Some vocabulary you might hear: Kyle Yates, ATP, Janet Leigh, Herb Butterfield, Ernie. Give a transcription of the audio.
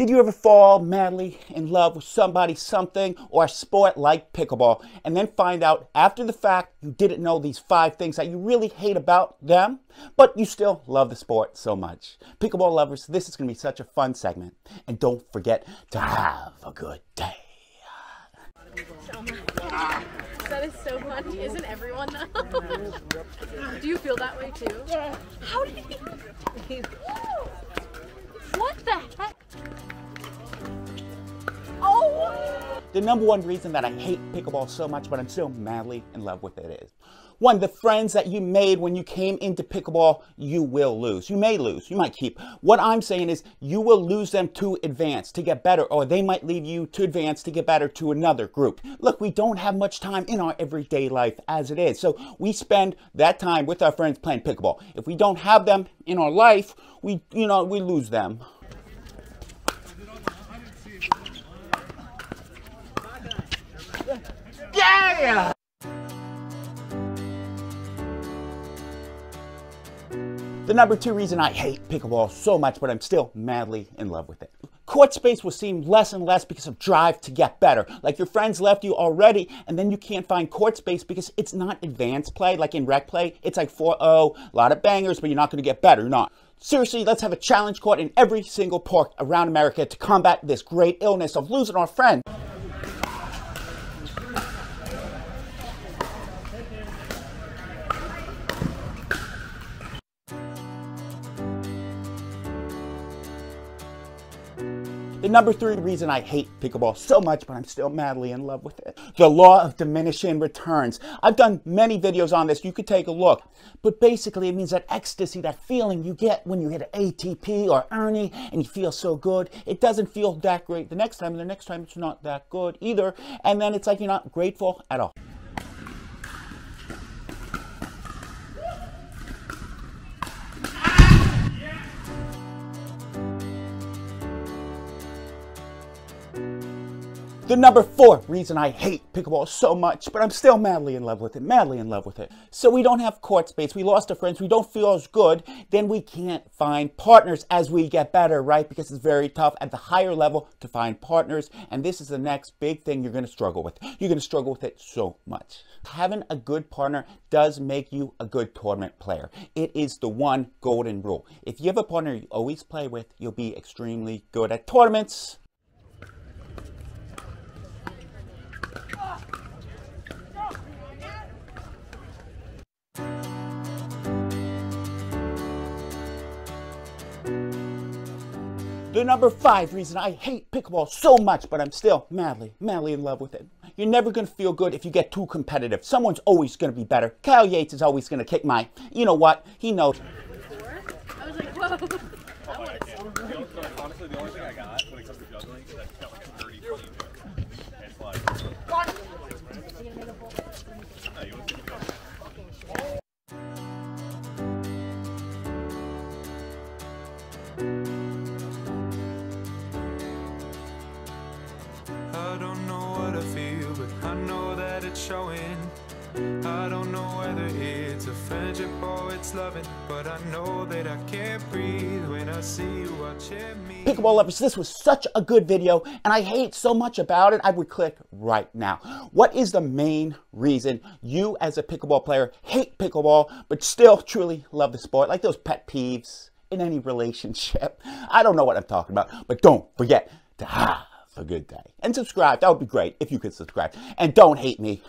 Did you ever fall madly in love with somebody, something, or a sport like pickleball, and then find out after the fact you didn't know these 5 things that you really hate about them, but you still love the sport so much? Pickleball lovers, this is going to be such a fun segment, and don't forget to have a good day. That is so funny. Isn't everyone though? Do you feel that way too? Yeah. How did you? What the heck? Oh! The #1 reason that I hate pickleball so much, but I'm still madly in love with it is, 1, the friends that you made when you came into pickleball, you will lose. You may lose. You might keep. What I'm saying is you will lose them to advance, to get better, or they might leave you to advance, to get better, to another group. Look, we don't have much time in our everyday life as it is, so we spend that time with our friends playing pickleball. If we don't have them in our life, we lose them. Yeah! The #2 reason I hate pickleball so much, but I'm still madly in love with it. Court space will seem less and less because of drive to get better. Like your friends left you already, and then you can't find court space because it's not advanced play. Like in rec play, it's like 4-0, a lot of bangers, but you're not going to get better. You're not. Seriously, let's have a challenge court in every single park around America to combat this great illness of losing our friends. The #3 reason I hate pickleball so much, but I'm still madly in love with it. The law of diminishing returns. I've done many videos on this. You could take a look. But basically, it means that ecstasy, that feeling you get when you hit an ATP or Ernie and you feel so good, it doesn't feel that great the next time, and the next time it's not that good either. And then it's like you're not grateful at all. The #4 reason I hate pickleball so much, but I'm still madly in love with it, So we don't have court space, we lost our friends, we don't feel as good, then we can't find partners as we get better, right? Because it's very tough at the higher level to find partners, and this is the next big thing you're going to struggle with. You're going to struggle with it so much. Having a good partner does make you a good tournament player. It is the one golden rule. If you have a partner you always play with, you'll be extremely good at tournaments. The #5 reason I hate pickleball so much, but I'm still madly in love with it. You're never going to feel good if you get too competitive. Someone's always going to be better. Kyle Yates is always going to kick my, you know what, he knows. I was like, whoa. Honestly, the only thing I got when it comes to juggling is I felt like a dirty joke. It's like, I know that it's showing. I don't know whether it's a friendship or it's loving, but I know that I can't breathe when I see you watching me. Pickleball lovers, this was such a good video, and I hate so much about it, I would click right now. What is the main reason you as a pickleball player hate pickleball, but still truly love the sport? Like those pet peeves in any relationship. I don't know what I'm talking about, but don't forget to have a good day. And subscribe. That would be great if you could subscribe. And don't hate me.